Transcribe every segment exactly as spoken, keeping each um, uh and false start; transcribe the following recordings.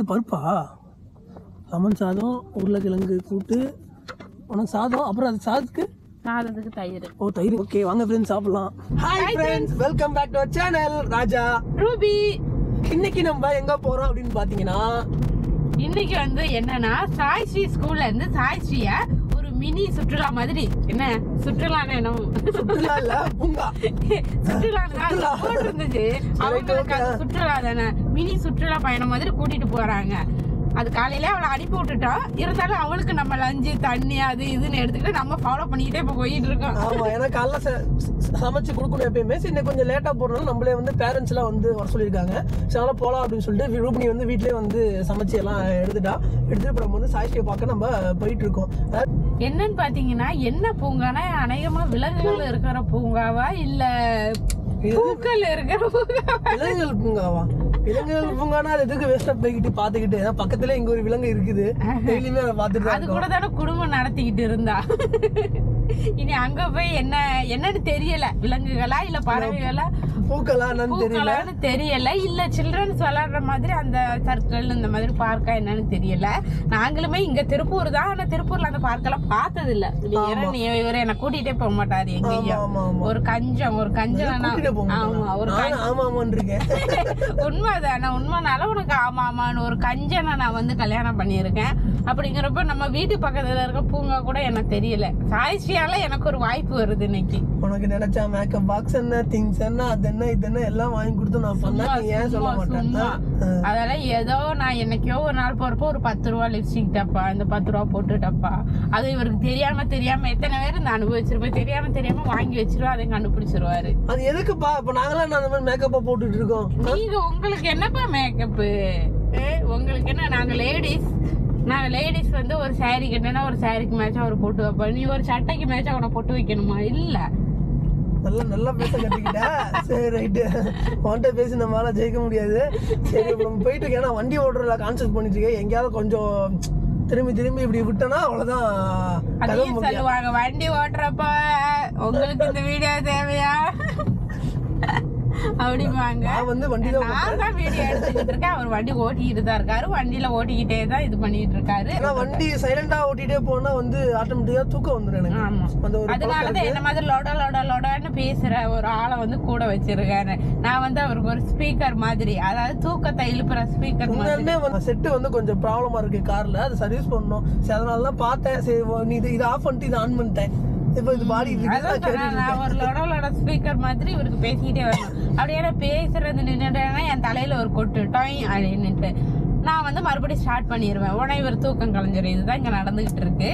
அது பருப்பா? லெமன் சாதம், உருளைக்கிழங்கு கூட்டு, ஆனால் சாதம். அப்புறம் அது சாதத்துக்கு நாலதுக்கு தயிர். ஓ தயிர், ஓகே. வாங்க ஃப்ரெண்ட்ஸ் சாப்பிடலாம். Hi friends, welcome back to our channel Raja Ruby. இன்னைக்கு நம்ம எங்கே போகிறோம் அப்படின்னு பார்த்தீங்கன்னா, இன்னைக்கு வந்து என்னன்னா சாய்ஸ்ரீ ஸ்கூல்ல இருந்து சாய்ஸ்ரீய ஒரு மினி சுற்றுலா மாதிரி, என்ன சுற்றுலா வேணும், சுற்றுலா இல்ல பூங்கா, சுற்றுலா போட்டுருந்துச்சு அவங்களுக்கு. அந்த சுற்றுலா தானே, மினி சுற்றுலா பயணம் மாதிரி கூட்டிட்டு போறாங்க. அது காலையில அவளை அனுப்பி விட்டுட்டா. இருந்தாலும் அவளுக்கு நம்ம லஞ்சு தண்ணி அது இதுன்னு எடுத்துக்கிட்டு நம்ம ஃபாலோ பண்ணிக்கிட்டே இப்போ போயிட்டு இருக்கோம். ஆமா, ஏன்னா காலைல சமைச்சு கொடுக்கணும் எப்பயுமே. இன்னைக்கு கொஞ்சம் லேட்டா போறதுனால நம்மளே வந்து பேரண்ட்ஸ் எல்லாம் வந்து வர சொல்லியிருக்காங்க. அதனால போலாம் அப்படின்னு சொல்லிட்டு ரூபினி வந்து வீட்லயே வந்து சமைச்சு எல்லாம் எடுத்துட்டா. எடுத்துட்டு இப்போ நம்ம வந்து சாய்ஸ்ரீயை பார்க்க நம்ம போயிட்டு இருக்கோம். என்னன்னு பாத்தீங்கன்னா, என்ன பூங்கானா அநேகமா விலங்குகள் இருக்கிற பூங்காவா இல்ல பூக்கள் இருக்கிற பூங்காவா? விலங்குகள் பூங்காவா? விலங்குகள் பூங்கானா அது எதுக்கு வேஸ்டா போய்கிட்டு பாத்துக்கிட்டு? பக்கத்துல இங்க ஒரு விலங்கு இருக்குது, டெய்லியுமே அதை பாத்துட்டு அது கூட தானே குடும்பம் நடத்திக்கிட்டு இருந்தா. இனி அங்க போய் என்ன என்னன்னு தெரியல, விலங்குகளா இல்ல பறவைகளா பூக்களான்னு தெரியல, இல்ல சில்ட்ரன்ஸ் விளையாடுற மாதிரி அந்த சர்க்கிள் இந்த மாதிரி பார்க்கா என்னன்னு தெரியல. நாங்களுமே இங்க திருப்பூர் தான், ஆனா திருப்பூர்ல அந்த பார்க்கெல்லாம் பார்த்தது இல்ல. இவரை என்ன கூட்டிகிட்டே போக மாட்டாரு எங்கேயும். ஒரு கஞ்சம் ஒரு கஞ்சம் ஆமா ஒரு உண்மைதான். நான் உண்மைனால உனக்கு ஆமா ஆமான்னு ஒரு கஞ்சனை நான் வந்து கல்யாணம் பண்ணியிருக்கேன். அப்படிங்கிறப்ப நம்ம வீட்டு பக்கத்துல இருக்க பூங்கா கூட எனக்கு தெரியல. சாய்ஸ்ரீயால எனக்கு ஒரு வாய்ப்பு வருது இன்னைக்கு. உனக்கு நினைச்சா மேக்கப் பாக்ஸ் என்ன, திங்ஸ் என்ன, அது என்ன இது என்ன எல்லாம் வாங்கி கொடுத்து நான் பண்ணேன். ஏன் சொல்ல மாட்டேன்? அதனால ஏதோ நான் என்னைக்கோ ஒரு நாள் போறப்போ ஒரு பத்து ரூபா லிப்ஸ்டிக் டப்பா, இந்த பத்து ரூபா போட்டு டப்பா, அது இவருக்கு தெரியாம தெரியாம எத்தனை பேர் இந்த அனுபவிச்சிருப்பேன். தெரியாம தெரியாம வாங்கி வச்சிருவா, அதை கண்டுபிடிச்சிருவாரு. அது எதுக்குப்பா இப்ப நாங்களாம் அந்த மாதிரி மேக்கப்பா போட்டுட்டு இருக்கோம்? நீங்க உங்களுக்கு என்னப்பா மேக்கப்பு, உங்களுக்கு என்ன? நாங்க லேடிஸ் நாங்க லேடிஸ் வந்து ஒரு சாரி கட்டினா ஒரு சாரிக்கு மேட்சா ஒரு போட்டு வைப்போம். நீ ஒரு சட்டைக்கு மேட்சா உன போட்டு வைக்கணுமா? இல்ல நல்லா நல்லா பேச கட்டிக்கிட்டா. சரி ரைட்டு, உன்கிட்ட பேசி நம்மளால ஜெயிக்க முடியாது. சரி இப்போ நம்ம போயிட்டு இருக்கேன். ஏன்னா வண்டி ஓடுறதுல கான்சென்ட் பண்ணிட்டு இருக்கேன். எங்கேயாவது கொஞ்சம் திரும்பி திரும்பி இப்படி விட்டனா அவ்வளவுதான். அதையும் சொல்லுவாங்க வண்டி ஓட்டுறப்ப, உங்களுக்கு இந்த வீடியோ தேவையா அப்படிவாங்க. நான் தான் வீடியோ எடுத்துக்கிட்டு இருக்கேன், அவர் வண்டி ஓட்டிக்கிட்டு தான் இருக்காரு. வண்டியில ஓட்டிக்கிட்டே தான் இது பண்ணிட்டு இருக்காரு. வண்டி சைலண்டா ஓட்டிட்டே போனா வந்து ஆட்டோமேட்டிக்கா தூக்கம் வந்துடும் எனக்கு. அதனாலதான் என்ன மாதிரி லோட லோட லோடன்னு பேசுற ஒரு ஆளை வந்து கூட வச்சிருக்காரு. நான் வந்து அவருக்கு ஒரு ஸ்பீக்கர் மாதிரி, அதாவது தூக்கத்தை இழுப்புற ஸ்பீக்கர் மாதிரி. செட்டு வந்து கொஞ்சம் ப்ராப்ளமா இருக்கு கார்ல, அது சர்வீஸ் பண்ணணும். சரி அதனால தான் பார்த்தேன், சரி நீ இதை ஆஃப் பண்ணிட்டு இதை ஆன் பண்ணிட்டேன். பேசிக்கிட்டே வரணும் அப்படியே பேசுறது நின்றுட்டேன்னா என் தலையில ஒரு கொட்டுட்டோம் அப்படின்னுட்டு நான் வந்து மறுபடியும் ஸ்டார்ட் பண்ணிடுவேன். உடனே இவர் தூக்கம் கலைஞ்சிடும். இதுதான் இங்க நடந்துகிட்டு இருக்கு.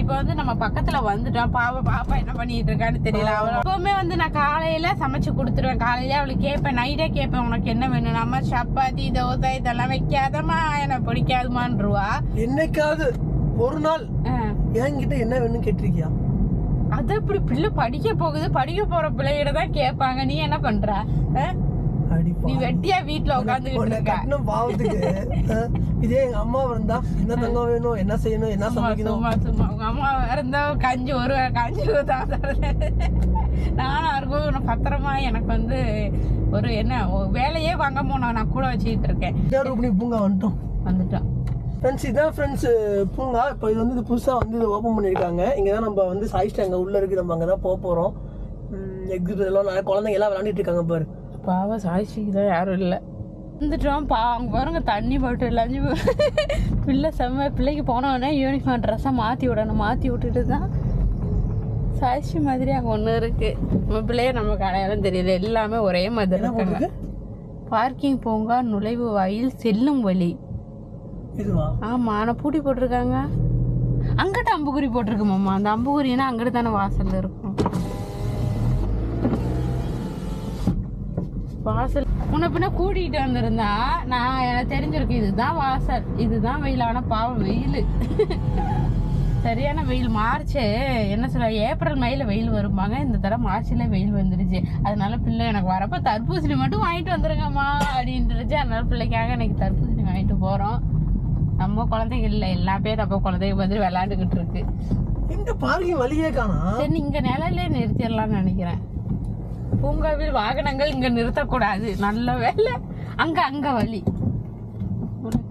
இப்ப வந்து நம்ம பக்கத்துல வந்துட்டோம். பாவ பாப்பா என்ன பண்ணிட்டு இருக்கான்னு தெரியல. அவளுக்குமே வந்து நான் காலையில சமைச்சு கொடுத்துருவேன். காலையில அவளுக்கு கேட்பேன், நைட்டே கேட்பேன், உனக்கு என்ன வேணும்? நம்ம சப்பாத்தி தோசை இதெல்லாம் வைக்காதமா, எனக்கு பிடிக்காதுமான்றுவா. என்னைக்காவது ஒரு நாள் என்கிட்ட என்ன வேணும்னு கேட்டிருக்கியா? அது அப்படி பிள்ளை படிக்க போகுது, படிக்க போற பிள்ளைகிட்ட தான் கேட்பாங்க. நீ என்ன பண்ற? நீ வெட்டியா வீட்டுல உட்காந்துக்கிட்டு இருக்க. இதே எங்க அம்மா இருந்தா என்ன தங்க வேணும், என்ன செய்யணும், என்ன சமைக்கணும். உங்க அம்மா இருந்தா கஞ்சி ஒரு கஞ்சி தான் நானும் இருக்கும் பத்திரமா. எனக்கு வந்து ஒரு என்ன வேலையே வாங்க போனோம், நான் கூட வச்சுக்கிட்டு இருக்கேன். பூங்கா வந்துட்டோம் வந்துட்டோம் ஃப்ரெண்ட்ஸ். இதான் ஃப்ரெண்ட்ஸ் பூங்கா. இப்போ இது வந்து இது புதுசாக வந்து இது ஓப்பன் பண்ணியிருக்காங்க. இங்கே தான் நம்ம வந்து சாய்ஸ்ரீ அங்கே உள்ளே இருக்குது. நம்ம அங்கே தான் போக போகிறோம். எக்ஸிபிட் எல்லாம் நிறைய குழந்தைங்க எல்லாம் விளையாண்டுட்டு இருக்காங்க பாரு. பாவா சாய்ஸ்ரீக்கு தான் யாரும் இல்லை. வந்துட்டோம் பா. அவங்க பாருங்க தண்ணி போட்டு எல்லாஞ்சி பிள்ளை செம்ம. பிள்ளைக்கு போனோடனே யூனிஃபார்ம் ட்ரெஸ்ஸாக மாற்றி விடணும். மாற்றி விட்டுட்டு தான் சாய்ஸ்ரீ மாதிரி அங்கே ஒன்று இருக்குது. நம்ம பிள்ளைய நமக்கு அடையாளம் தெரியல, எல்லாமே ஒரே மாதிரி இருக்காங்க. பார்க்கிங் பூங்கா நுழைவு வாயில் செல்லும் வழி. ஆமா, ஆனா பூட்டி போட்டிருக்காங்க. அங்கிட்ட அம்புக்குறி போட்டிருக்கு மாமா. அந்த அம்புக்குறினா அங்கிட்டு தானே வாசல் இருக்கும். வாசல் முன்ன பின்ன கூட்டிகிட்டு வந்திருந்தா நான் எனக்கு தெரிஞ்சிருக்கேன், இதுதான் வாசல், இதுதான் வெயில். ஆனா பாவம் வெயில், சரியான வெயில். மார்ச் என்ன சொல்ல, ஏப்ரல் மேல வெயில் வரும்பாங்க. இந்த தடவை மார்ச்ல வெயில் வந்துருச்சு. அதனால பிள்ளை எனக்கு வரப்போ தர்பூசணி மட்டும் வாங்கிட்டு வந்துருங்கம்மா அப்படின்ட்டுருச்சு. அதனால பிள்ளைக்காக எனக்கு தர்பூசணி வாங்கிட்டு போறோம். நம்ம குழந்தைங்க இல்ல, எல்லா பேரும் அப்போ குழந்தைங்க மாதிரி விளையாண்டுகிட்டு இருக்கு. இந்த பார்க்கிங் வழியே காணோம். சரி இங்க நிலையிலே நிறுத்திடலாம்னு நினைக்கிறேன். பூங்காவில் வாகனங்கள் இங்க நிறுத்தக்கூடாது. நல்ல வேலை. அங்க அங்க வழி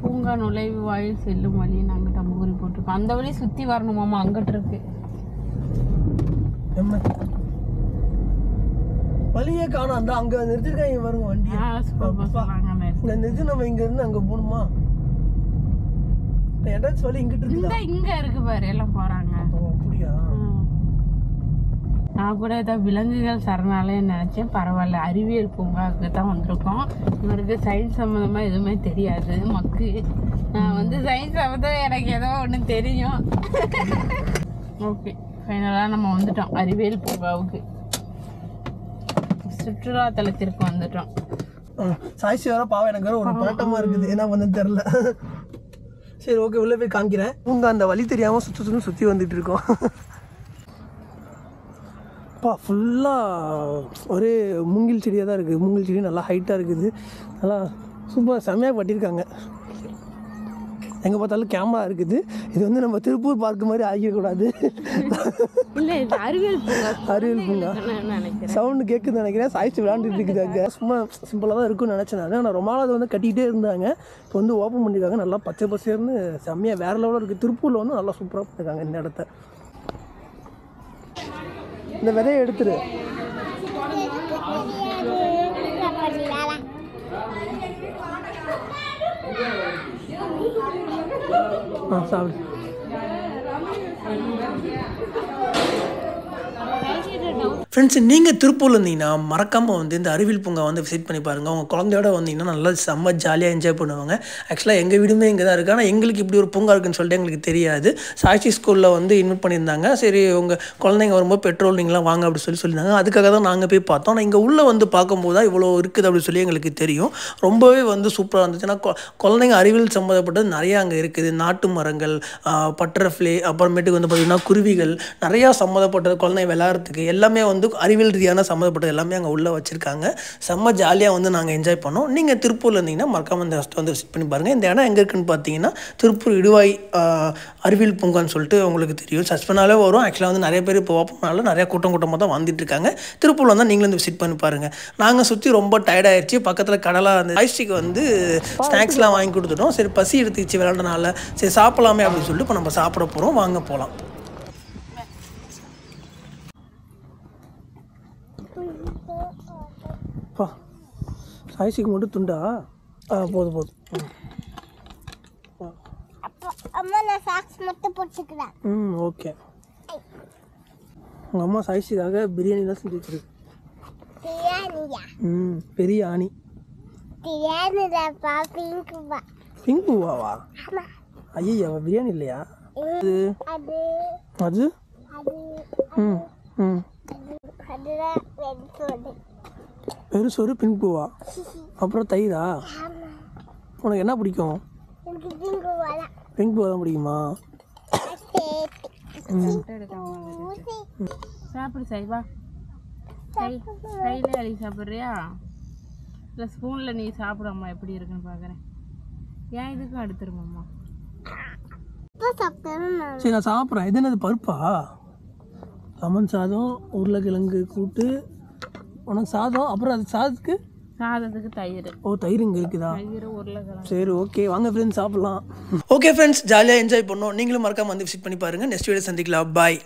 பூங்கா பூங்கா நுழைவு வாயில் செல்லும் வழி நாங்கிட்ட முகூரி போட்டிருக்கோம். அந்த வழி சுற்றி வரணுமாம்மா, அங்கிட்டு இருக்கு. வழியே காணும். அந்த அங்கே நிறுத்திருக்காங்க, இங்கே வருங்க வண்டி. இந்த நிறுத்தி நம்ம இங்கேருந்து அங்கே போகணுமா? ஏதாச்சும் வழி இங்கிட்டு இருக்கு, இங்கே இருக்கு பாரு, எல்லாம் போகிறாங்க. அப்படியா? நான் கூட ஏதாவது விலங்குகள் சரணாலயம் நினச்சேன். பரவாயில்ல, அறிவியல் பூங்காவுக்கு தான் வந்திருக்கோம். இவருக்கு சயின்ஸ் சம்மந்தமாக எதுவுமே தெரியாது மக்கு. நான் வந்து சயின்ஸ் சம்மந்தம் எனக்கு ஏதோ ஒன்று தெரியும். ஓகே, ஃபைனலாக நம்ம வந்துட்டோம் அறிவியல் பூங்காவுக்கு, சுற்றுலாத்தலத்திற்கு வந்துட்டோம். சாய்ச்சி வர பாவம், எனக்கு ஒரு பதட்டமாக இருக்குது, ஏன்னா வந்து தெரில. சரி ஓகே, உள்ளே போய் காமிக்கிறேன். பூங்கா அந்த வழி தெரியாமல் சுற்றி சுற்றி சுற்றி வந்துட்டு இருக்கோம். அப்பா ஃபுல்லாக ஒரே மூங்கில் செடியாக தான் இருக்குது. மூங்கில் செடி நல்லா ஹைட்டாக இருக்குது, நல்லா சூப்பராக செம்மையாக பட்டியிருக்காங்க. எங்கே பார்த்தாலும் கேமரா இருக்குது. இது வந்து நம்ம திருப்பூர் பார்க்கு மாதிரி ஆகிடக்கூடாது. அறிவியல் பூங்கா, அறிவியல் பூங்கா சவுண்டு கேட்குதுன்னு நினைக்கிறேன். சாய்ச்சி விளாண்டுட்டு இருக்குதாங்க. சும்மா சிம்பிளாக தான் இருக்குன்னு நினச்சேன் நான். ஆனால் ரொம்ப நாள் அதை வந்து கட்டிகிட்டே இருந்தாங்க. இப்போ வந்து ஓப்பன் பண்ணியிருக்காங்க. நல்லா பச்சை பசேர்னு செம்மையாக வேறு லெவலில் இருக்குது. திருப்பூரில் வந்து நல்லா சூப்பராக பண்ணியிருக்காங்க இந்த இடத்த. இந்த விதையை எடுத்துரு. ஆ சாப்பிடு. ஃப்ரெண்ட்ஸ், நீங்கள் திருப்பூரில் இருந்தீங்கன்னா மறக்காமல் வந்து இந்த அறிவியல் பூங்கா வந்து விசிட் பண்ணி பாருங்கள். உங்கள் குழந்தையோட வந்தீங்கன்னா நல்லா செம்ம ஜாலியாக என்ஜாய் பண்ணுவாங்க. ஆக்சுவலாக எங்கள் வீடுமே இங்கே தான் இருக்குது. ஆனால் எங்களுக்கு இப்படி ஒரு பூங்கா இருக்குன்னு சொல்லிட்டு எங்களுக்கு தெரியாது. சாட்சி ஸ்கூலில் வந்து இன்வைட் பண்ணியிருந்தாங்க. சரி உங்கள் குழந்தைங்க வரும்போது பெட்ரோல் நீங்களாம் வாங்க அப்படின்னு சொல்லி சொல்லியிருந்தாங்க. அதுக்காக தான் நாங்கள் போய் பார்த்தோம். ஆனால் இங்கே உள்ளே வந்து பார்க்கும்போது தான் இவ்வளோ இருக்குது அப்படின்னு சொல்லி எங்களுக்கு தெரியும். ரொம்பவே வந்து சூப்பராக இருந்துச்சு. ஆனால் குழந்தைங்க அறிவியல் சம்மந்தப்பட்டது நிறையா அங்கே இருக்குது. நாட்டு மரங்கள், பட்டர்ஃப்ளை, அப்புறமேட்டுக்கு வந்து பார்த்திங்கன்னா குருவிகள், நிறையா சம்மந்தப்பட்டது குழந்தைங்க விளையாடுறதுக்கு எல்லாமே வந்து அறிவியல் ரீதியான சம்மந்தப்பட்டது எல்லாமே அங்கே உள்ளே வச்சுருக்காங்க. செம்ம ஜாலியாக வந்து நாங்கள் என்ஜாய் பண்ணோம். நீங்கள் திருப்பூரில் இருந்தீங்கன்னா மறக்காமல் இந்த இடத்த வந்து விசிட் பண்ணி பாருங்கள். இந்த இடம் எங்கே இருக்குன்னு பார்த்தீங்கன்னா திருப்பூர் இடுவாய் அறிவியல் பூங்கான்னு சொல்லிட்டு உங்களுக்கு தெரியும். சர்ச் பண்ணாலே வரும். ஆக்சுவலாக வந்து நிறைய பேர் இப்போ ஓப்பனால நிறையா கூட்டம் கூட்டமாக தான் வந்துட்டு இருக்காங்க. திருப்பூரில் வந்தால் நீங்களும் வந்து விசிட் பண்ணி பாருங்கள். நாங்கள் சுற்றி ரொம்ப டயர்டாகிடுச்சு. பக்கத்தில் கடலாக அந்த ஐஸ்டிக்கு வந்து ஸ்நாக்ஸ்லாம் வாங்கி கொடுத்துட்டோம். சரி பசி எடுத்துச்சு விளையாடுறதுனால சரி சாப்பிடலாமே அப்படின்னு சொல்லிட்டு இப்போ நம்ம சாப்பிட போகிறோம். வாங்க போகலாம். அப்பா சாய்ஸிக்கு மட்டும் துண்டா? ஆ போதும் போதும். ம் ஓகே. உங்கள் அம்மா சாய்ஸிக்காக பிரியாணிலாம் செஞ்சு வச்சுருக்கு. ம் பெரிய ஆணி பிங்க் பூவாவா? ஐயா பிரியாணி இல்லையா அது? அது ம் ம் வெறும் சோறு பிங்க் பூவா? அப்புறம் தயிரா? உனக்கு என்ன பிடிக்கும்? பிங்க் பூவா தான் பிடிக்குமா? சாப்பிடு சாய்வா. கையிலே அழி சாப்பிட்றியா இல்லை ஸ்பூனில் நீ சாப்பிடம்மா, எப்படி இருக்குன்னு பார்க்குறேன். ஏன் இதுக்கும் எடுத்துருமாம்மா? சரி நான் சாப்பிட்றேன். இது என்னது பருப்பா? லெமன் சாதம், உருளைக்கிழங்கு கூட்டு, உனக்கு சாதம், அப்புறம் அது சாதத்துக்கு சாதத்துக்கு தயிர். ஓ தயிர் இங்கே இருக்குதா? சரி ஓகே, வாங்க ஃப்ரெண்ட்ஸ் சாப்பிட்லாம். ஓகே ஃப்ரெண்ட்ஸ், ஜாலியாக என்ஜாய் பண்ணோம். நீங்களும் மறக்காம வந்து விசிட் பண்ணி பாருங்கள். நெக்ஸ்ட் வீடியோ சந்திக்கலாம். பாய்.